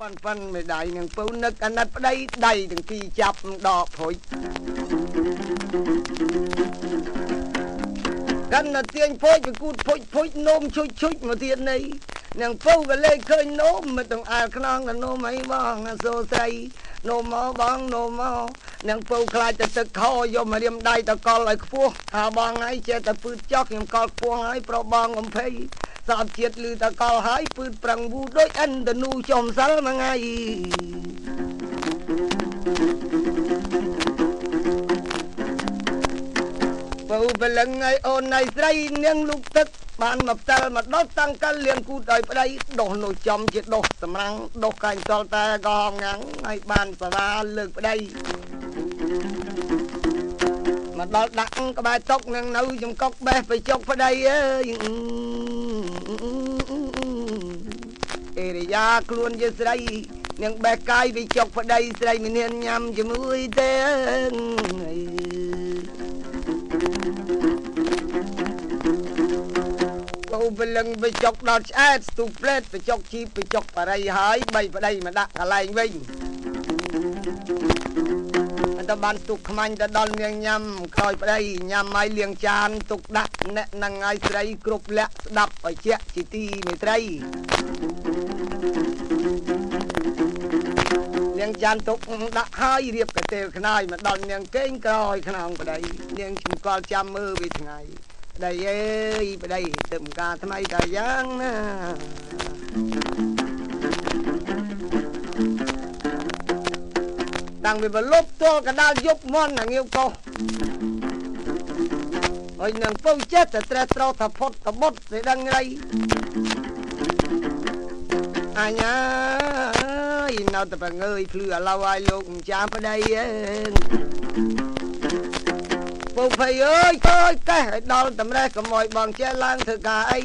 Phân phân mày đầy nàng phú nức anh ách đây đầy đừng khi chập đọp hội. Căn là tiên phối phải cút phối phối nôm chui chui mà tiên này. Nàng phú và lê khơi nôm mà tầng à khăn là nôm ấy bong là xô xây. Nôm mó bong nôm mó. Nàng phú khai cho tự khó vô mà đêm đầy ta có lại khuôn. Hà bong ấy chê ta phư chóc nhưng có khuôn ấy pro bong ông phê. Sạp chết lưu ta có hái phứt bằng vũ đôi anh ta nu chồng sẵn mà ngay. Phù về lần ngày ôn này dây nâng lúc tức bạn mập tờ mà đốt tăng các liền cụ đời vào đây. Đổ nồi chồng chết đổ sầm răng đổ cành cho ta gò ngắn ngay bàn xà ra lực vào đây. Mà đó đặng có bài tóc nâng nâu trong cốc bè phải chốc vào đây ấy. Để ra luôn cho sợi nhưng bé cái bị chọc vào đây sợi mình nên nhầm cho mũi tên bầu về lần bị chọc đọt ép tụp lên bị chọc chip bị chọc vào đây hái bay vào đây mà đặt cả lại mình ta ban tụt mạnh ta đòn miệng nhầm coi vào đây nhầm mai liền chan tụt đặt nẹn nằng ai sợi cột lẹ đập ở chẹt chỉ ti mới sợiยังจานตกดักหายเรียบกระเตอขนาดมาดอนยังเก่งกระหอยขนาดไปได้ยังชิมกอลจำมือไปทั้งไงได้เอ้ยไปได้เติมการทำไมแต่ยังนะดังไปบนลบตัวกระดาษยกม้อนหนังเงี้ยวโตไอ้หนังเป้าเจ็ดแต่เตะเตาถ้าพดถ้าบดได้ดังไรอาญาเราแต่เป็นเงยเพื่อเราไอ้ลูกจ้าไปได้เองปุ๊บไปเอ้ยก็แค่ดอนแต่ไม่ได้ขโมยบองแช่ล้างเธอกาย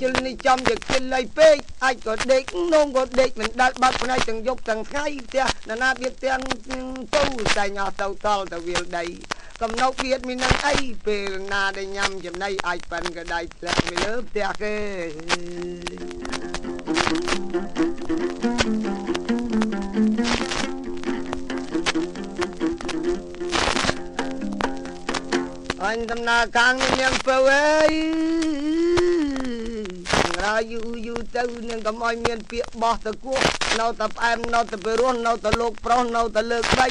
จนในจอมจะกินเลยเป๊ะไอ้ก็เด็กน้องก็เด็กมันดัดบัดคนไอ้ตั้งยกตั้งไข่เตี้ยนานาเบี้ยเตี้ยตู้ใส่หงอเต่าตอแต่เวียดได้กำนกเบี้ยมีนางไอ้เปรนาได้ยำจำในไอ้เป็นก็ได้แผลไม่เลิกเตี้ยเกanh tâm na càng nhân phơi ra yu tao nhưng cầm ai miền bịa bỏ tao cuốc nấu tập em nấu tập ruộng nấu tập lục pro nấu tập lược bay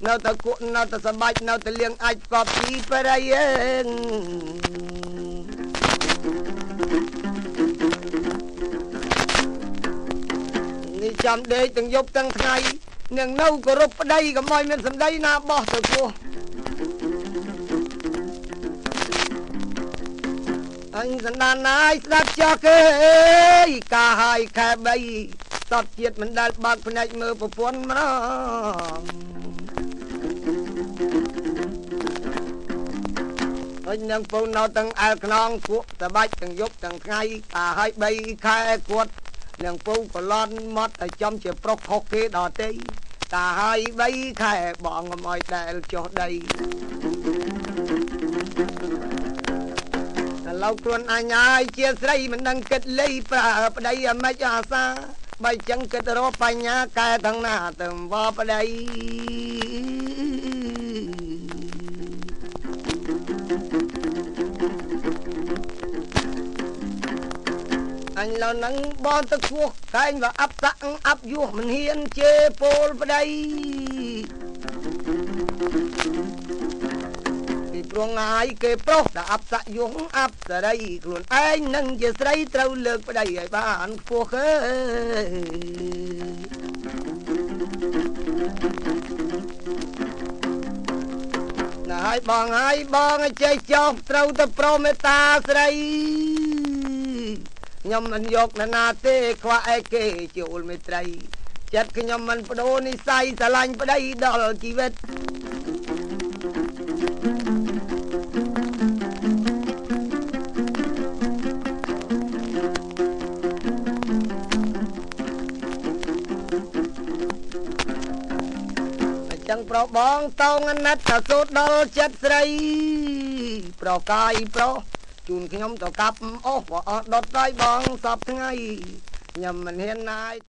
nấu tập cuộn nấu tập sầm bạch nấu tập liêng ai cọp đi về đây đi chăm đây từng dốc từng ngày nhưng nấu cờ rụp ở đây cầm ai miền sầm đây na bỏ tao cuốc anh dân đàn ai đáp cho cái cả hai khe bay tọt tiệt mình đan bạc bên này mưa phổ phun mà nó anh đang phun nào từng ai non cuộn từ bách từng dốc từng ngay cả hai bay khe cuộn đang phun còn lon mót ở trong chiếc pro khóc kia đỏ tây cả hai bay khe bọn mọi đại cho đây lâu tuần anh ai chia sẻ mình đang kết lấy và đây em mới cho xa bài chẳng kết rồi phải nhá cái thằng nào từng vào đây anh là nắng bon tắc cuốc anh và áp tặng áp du mình hiên chế pol vào đây luôn ai kê pro đã áp sát dũng áp ra đây luôn anh nâng chia sẻ trâu lược vào đây ai bạn phù khơi là hai bong chơi chọc trâu tập pro mê ta đây nhom anh dọc là na tê khoa ai kê chịu mê trai chết cái nhom anh phải đôn đi say xà lanh vào đây đó là chỉ vết pro bong tông anh nát cả số đôi chết đây pro cay pro chun khi nhóm tàu cặp ốp đốt tay bong sập thế ngay nhầm mình hiện nay